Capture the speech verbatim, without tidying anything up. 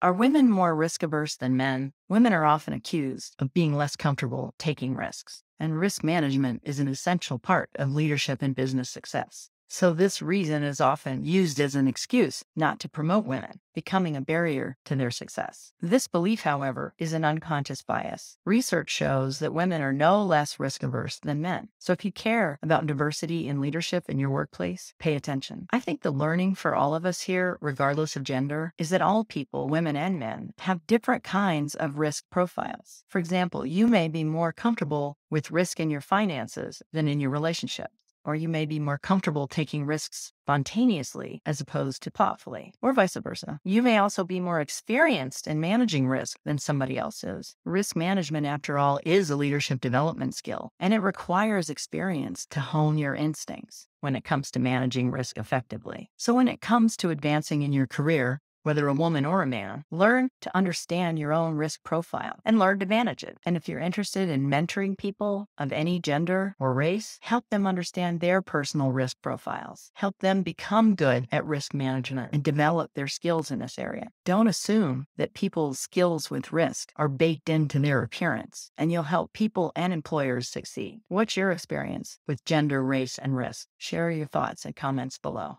Are women more risk-averse than men? Women are often accused of being less comfortable taking risks, and risk management is an essential part of leadership and business success. So this reason is often used as an excuse not to promote women, becoming a barrier to their success. This belief, however, is an unconscious bias. Research shows that women are no less risk-averse than men. So if you care about diversity in leadership in your workplace, pay attention. I think the learning for all of us here, regardless of gender, is that all people, women and men, have different kinds of risk profiles. For example, you may be more comfortable with risk in your finances than in your relationship. Or you may be more comfortable taking risks spontaneously as opposed to thoughtfully, or vice versa. You may also be more experienced in managing risk than somebody else is. Risk management, after all, is a leadership development skill, and it requires experience to hone your instincts when it comes to managing risk effectively. So when it comes to advancing in your career, whether a woman or a man, learn to understand your own risk profile and learn to manage it. And if you're interested in mentoring people of any gender or race, help them understand their personal risk profiles. Help them become good at risk management and develop their skills in this area. Don't assume that people's skills with risk are baked into their appearance, and you'll help people and employers succeed. What's your experience with gender, race, and risk? Share your thoughts and comments below.